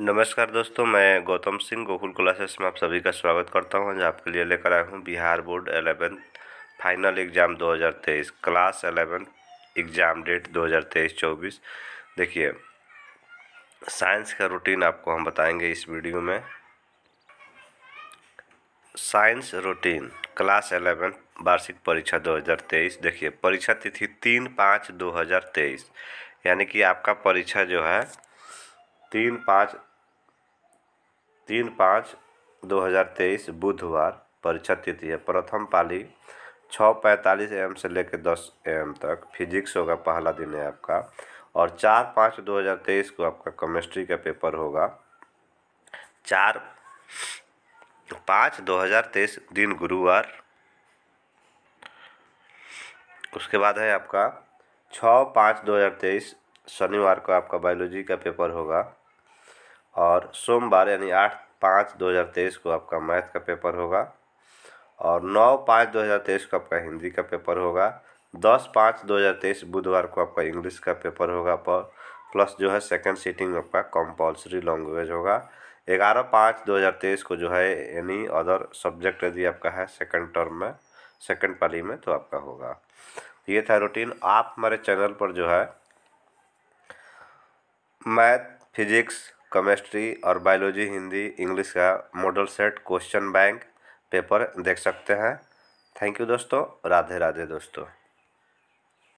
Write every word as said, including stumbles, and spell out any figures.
नमस्कार दोस्तों, मैं गौतम सिंह गोकुल क्लासेस में आप सभी का स्वागत करता हूं। आज आपके लिए लेकर आया हूं बिहार बोर्ड ग्यारहवीं फाइनल एग्ज़ाम दो हज़ार तेईस क्लास ग्यारहवीं एग्ज़ाम डेट दो हज़ार तेईस चौबीस। देखिए, साइंस का रूटीन आपको हम बताएंगे इस वीडियो में। साइंस रूटीन क्लास ग्यारहवीं वार्षिक परीक्षा दो हज़ार तेईस। देखिए, परीक्षा तिथि तीन पाँच दो हज़ार तेईस यानी कि आपका परीक्षा जो है तीन पाँच तीन पाँच दो हज़ार तेईस बुधवार परीक्षा तिथि है। प्रथम पाली छः पैंतालीस एम से लेकर दस एम तक फिजिक्स होगा, पहला दिन है आपका। और चार पाँच दो हज़ार तेईस को आपका केमिस्ट्री का पेपर होगा। चार पाँच दो हज़ार तेईस दिन गुरुवार। उसके बाद है आपका छः पाँच दो हज़ार तेईस शनिवार को आपका बायोलॉजी का पेपर होगा। और सोमवार यानी आठ पाँच दो हज़ार तेईस को आपका मैथ का पेपर होगा। और नौ पाँच दो हज़ार तेईस को आपका हिंदी का पेपर होगा। दस पाँच दो हज़ार तेईस बुधवार को आपका इंग्लिश का पेपर होगा, पर प्लस जो है सेकंड सीटिंग आपका कंपलसरी लैंग्वेज होगा। ग्यारह पाँच दो हज़ार तेईस को जो है एनी अदर सब्जेक्ट यदि आपका है सेकंड टर्म में, सेकंड पाली में, तो आपका होगा। ये था रूटीन। आप हमारे चैनल पर जो है मैथ, फिजिक्स, केमिस्ट्री और बायोलॉजी, हिंदी, इंग्लिश का model set, question bank, paper देख सकते हैं। थैंक यू दोस्तों, राधे राधे दोस्तों।